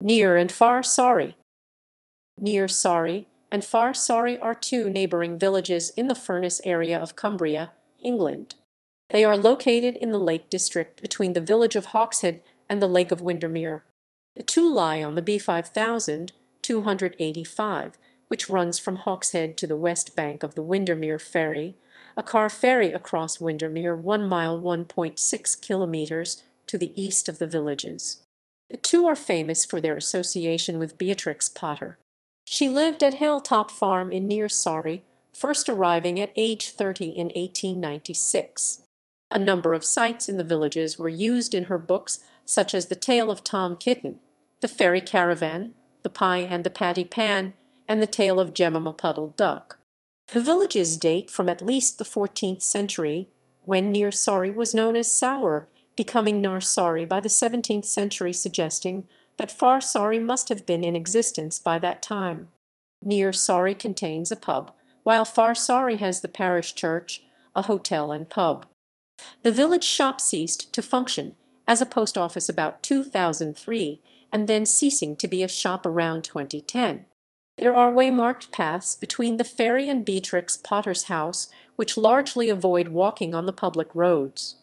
Near and Far Sawrey. Near Sawrey and Far Sawrey are two neighbouring villages in the Furness area of Cumbria, England. They are located in the Lake District between the village of Hawkshead and the Lake of Windermere. The two lie on the B5285, which runs from Hawkshead to the west bank of the Windermere Ferry, a car ferry across Windermere 1 mile 1.6 kilometres to the east of the villages. The two are famous for their association with Beatrix Potter. She lived at Hilltop Farm in Near Sawrey, first arriving at age 30 in 1896. A number of sites in the villages were used in her books, such as The Tale of Tom Kitten, The Fairy Caravan, The Pie and the Patty Pan, and The Tale of Jemima Puddle-Duck. The villages date from at least the 14th century, when Near Sawrey was known as Sourer, becoming Narr Sawrey by the 17th century, suggesting that Far Sawrey must have been in existence by that time. Near Sawrey contains a pub, while Far Sawrey has the parish church, a hotel and pub. The village shop ceased to function as a post office about 2003, and then ceasing to be a shop around 2010. There are waymarked paths between the ferry and Beatrix Potter's house, which largely avoid walking on the public roads.